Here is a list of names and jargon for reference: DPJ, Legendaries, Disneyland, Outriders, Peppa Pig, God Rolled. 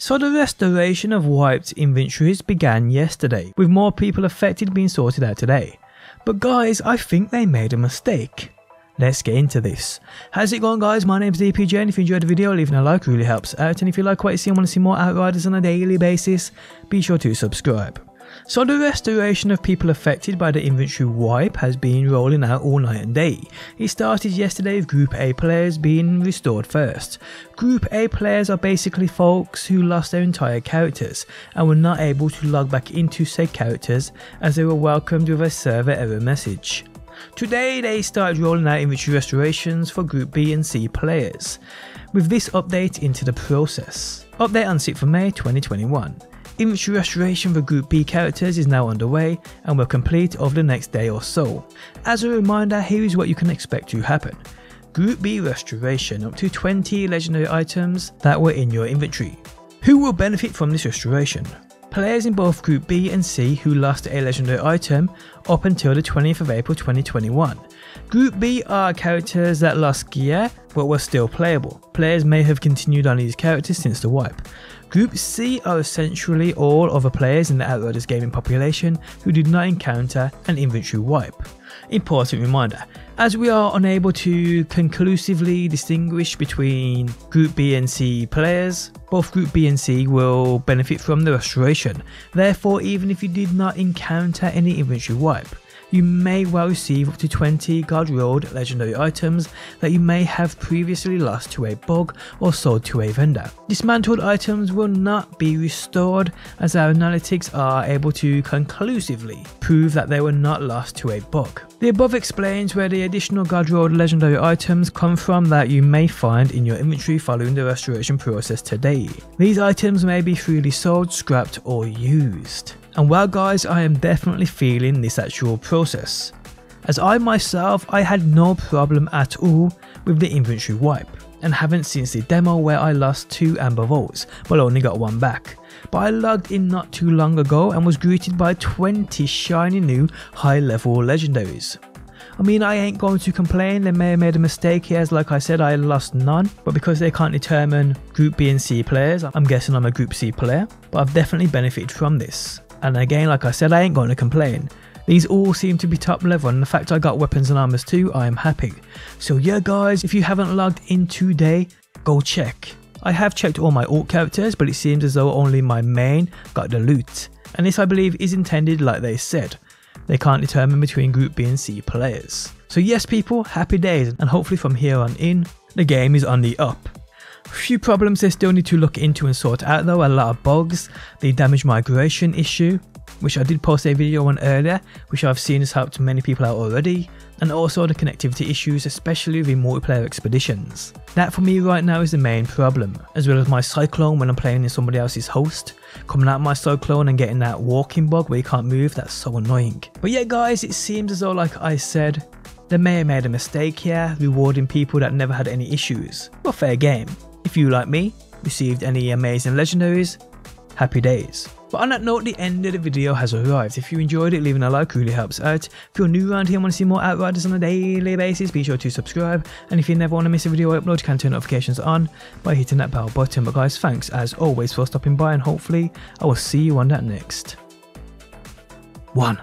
So the restoration of wiped inventories began yesterday, with more people affected being sorted out today. But guys, I think they made a mistake. Let's get into this. How's it going, guys? My name's DPJ, and if you enjoyed the video, leaving a like really helps out, and if you like what you see and want to see more Outriders on a daily basis, be sure to subscribe. So the restoration of people affected by the inventory wipe has been rolling out all night and day. It started yesterday with Group A players being restored first. Group A players are basically folks who lost their entire characters and were not able to log back into said characters as they were welcomed with a server error message. Today they started rolling out inventory restorations for Group B and C players, with this update into the process. Update on 6th of May 2021. Inventory restoration for Group B characters is now underway and will complete over the next day or so. As a reminder, here is what you can expect to happen. Group B restoration: up to 20 legendary items that were in your inventory. Who will benefit from this restoration? Players in both Group B and C who lost a legendary item up until the 20th of April 2021. Group B are characters that lost gear but were still playable. Players may have continued on these characters since the wipe. Group C are essentially all other players in the Outriders gaming population who did not encounter an inventory wipe. Important reminder, as we are unable to conclusively distinguish between Group B and C players, both Group B and C will benefit from the restoration. Therefore, even if you did not encounter any inventory wipe, you may well receive up to 20 God-rolled legendary items that you may have previously lost to a bug or sold to a vendor. Dismantled items will not be restored, as our analytics are able to conclusively prove that they were not lost to a bug. The above explains where the additional God-rolled legendary items come from that you may find in your inventory following the restoration process today. These items may be freely sold, scrapped or used. And well guys, I am definitely feeling this actual process, as I myself had no problem at all with the inventory wipe, and haven't since the demo where I lost 2 amber vaults but only got 1 back. But I logged in not too long ago and was greeted by 20 shiny new high level legendaries. I mean, I ain't going to complain. They may have made a mistake here, as like I said, I lost none, but because they can't determine Group B and C players, I'm guessing I'm a Group C player, but I've definitely benefited from this. And again, like I said, I ain't going to complain. These all seem to be top level, and the fact I got weapons and armors too, I am happy. So yeah guys, if you haven't logged in today, go check. I have checked all my alt characters, but it seems as though only my main got the loot. And this I believe is intended, like they said. They can't determine between Group B and C players. So yes people, happy days, and hopefully from here on in, the game is on the up. Few problems they still need to look into and sort out though, a lot of bugs, the damage migration issue, which I did post a video on earlier, which I've seen has helped many people out already, and also the connectivity issues, especially with multiplayer expeditions. That for me right now is the main problem, as well as my cyclone when I'm playing in somebody else's host. Coming out my cyclone and getting that walking bug where you can't move, that's so annoying. But yeah guys, it seems as though, like I said, they may have made a mistake here, rewarding people that never had any issues. But fair game. If you, like me, received any amazing legendaries, happy days. But on that note, the end of the video has arrived. If you enjoyed it, leaving a like really helps out. If you're new around here and want to see more Outriders on a daily basis, be sure to subscribe. And if you never want to miss a video I upload, you can turn notifications on by hitting that bell button. But guys, thanks as always for stopping by, and hopefully I will see you on that next one.